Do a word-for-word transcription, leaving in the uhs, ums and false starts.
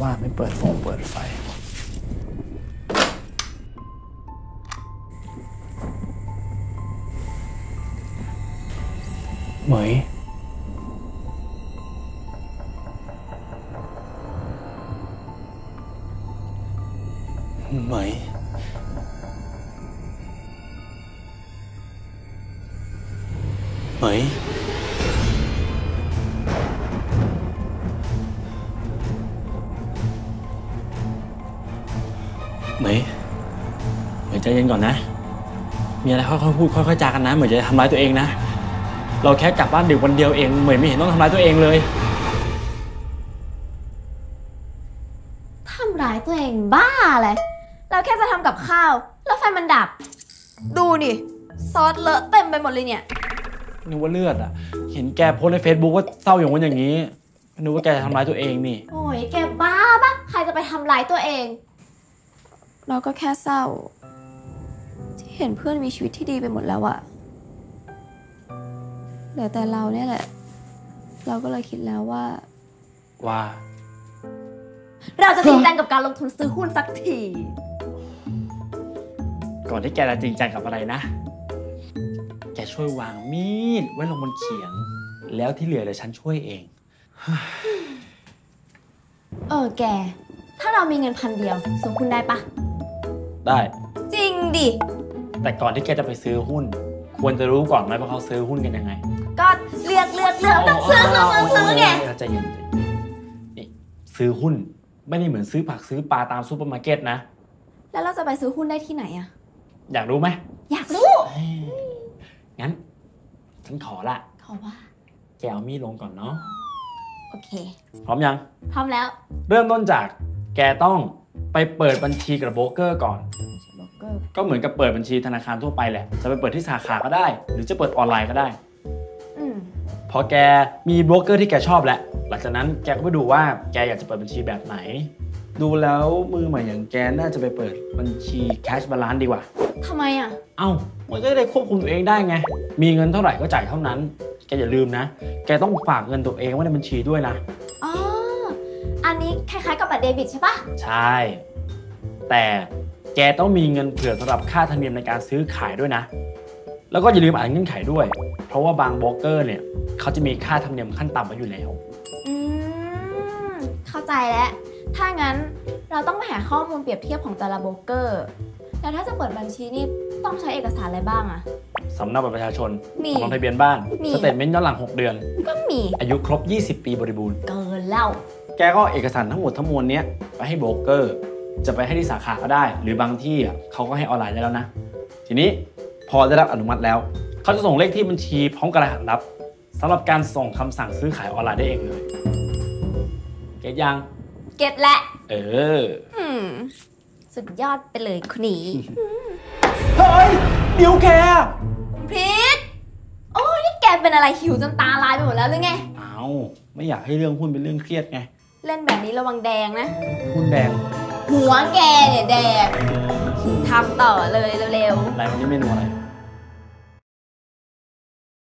ว่าไม่เปิดฟงเปิดไฟเหมยเหมยเหมยเหมยเหมยใจเย็นก่อนนะมีอะไรค่อยๆพูดค่อยๆจากันนะเหมยจะทำร้ายตัวเองนะเราแค่กลับบ้านดึกวันเดียวเองเหมยไม่เห็นต้องทำร้ายตัวเองเลยทำร้ายตัวเองบ้าเลยเราแค่จะทำกับข้าวแล้วไฟมันดับดูนี่ซอสเลอะเต็มไปหมดเลยเนี่ยนึกว่าเลือดอ่ะเห็นแกโพสในเฟซบุ๊กว่าเศร้าอย่างวันอย่างนี้นึกว่าแกจะทำร้ายตัวเองนี่โอ้ยแกบ้าปะใครจะไปทำร้ายตัวเองเราก็แค่เศร้าที่เห็นเพื่อนมีชีวิตที่ดีไปหมดแล้วอะเหลือแต่เราเนี่ยแหละเราก็เลยคิดแล้วว่าว่าเราจะจริงจังกับการลงทุนซื้อหุ้นสักทีก่อนที่แกจะจริงจังกับอะไรนะแกช่วยวางมีดไว้ลงบนเขียงแล้วที่เหลือเดี๋ยวฉันช่วยเองเออแกถ้าเรามีเงินพันเดียวซื้อหุ้นได้ปะได้จริงดิแต่ก่อนที่แกจะไปซื้อหุ้นควรจะรู้ก่อนไหมว่าเขาซื้อหุ้นกันยังไงก็เลือกเลือกเลือกต้องซื้อซื้อซื้อไงใจเย็นนี่ซื้อหุ้นไม่ได้เหมือนซื้อผักซื้อปลาตามซูเปอร์มาร์เก็ตนะแล้วเราจะไปซื้อหุ้นได้ที่ไหนอะอยากรู้ไหมอยากรู้งั้นฉันขอละขอว่าแกเอามีดลงก่อนเนาะโอเคพร้อมยังพร้อมแล้วเริ่มต้นจากแกต้องไปเปิดบัญชีกับโบรกเกอร์ก่อนก็เหมือนกับเปิดบัญชีธนาคารทั่วไปแหละจะไปเปิดที่สาขาก็ได้หรือจะเปิดออนไลน์ก็ได้พอแกมีโบรกเกอร์ที่แกชอบแล้วหลังจากนั้นแกก็ไปดูว่าแกอยากจะเปิดบัญชีแบบไหนดูแล้วมือใหม่อย่างแกน่าจะไปเปิดบัญชีแคชบาลานซ์ดีกว่าทำไมอ่ะเอ้ามันก็ได้ควบคุมตัวเองได้ไงมีเงินเท่าไหร่ก็จ่ายเท่านั้นแกอย่าลืมนะแกต้องฝากเงินตัวเองไว้ในบัญชีด้วยนะอ๋ออันนี้คล้ายๆกับบัตรเดบิตใช่ปะใช่แต่แกต้องมีเงินเผื่อสำหรับค่าธรรมเนียมในการซื้อขายด้วยนะแล้วก็อย่าลืมอ่านเงื่อนไขด้วยเพราะว่าบางโบรกเกอร์เนี่ยเขาจะมีค่าธรรมเนียมขั้นต่ำไว้อยู่แล้วอืมเข้าใจแล้วถ้างั้นเราต้องไปหาข้อมูลเปรียบเทียบของแต่ละโบรกเกอร์แล้วถ้าจะเปิดบัญชีนี่ต้องใช้เอกสารอะไรบ้างอะสำเนาบัตรประชาชนลงทะเบียนบ้านสเตทเมนต์ย้อนหลังหกเดือนก็มีอายุครบยี่สิบปีบริบูรณ์เกินแล้วแกก็เอกสารทั้งหมดทั้งมวลเนี้ยไปให้โบรกเกอร์จะไปให้ที่สาขาก็ได้หรือบางที่เขาก็ให้ออนไลน์ได้แล้วนะทีนี้พอได้รับอนุมัติแล้วเขาจะส่งเลขที่บัญชีพร้อมกับรหัสลับสำหรับการส่งคำสั่งซื้อขายออนไลน์ได้เองเลยเก็ตยังเก็ตและเออสุดยอดไปเลยคุณหนีเฮ้ยเดี๋ยวแกพีทโอ้ยนี่แกเป็นอะไรหิวจนตาลายไปหมดแล้วหรือไงเอาไม่อยากให้เรื่องหุ้นเป็นเรื่องเครียดไงเล่นแบบนี้ระวังแดงนะหุ้นแดงหัวแกเนี่ยแดงทำต่อเลยเร็วๆอะไรวันนี้เมนูอะไร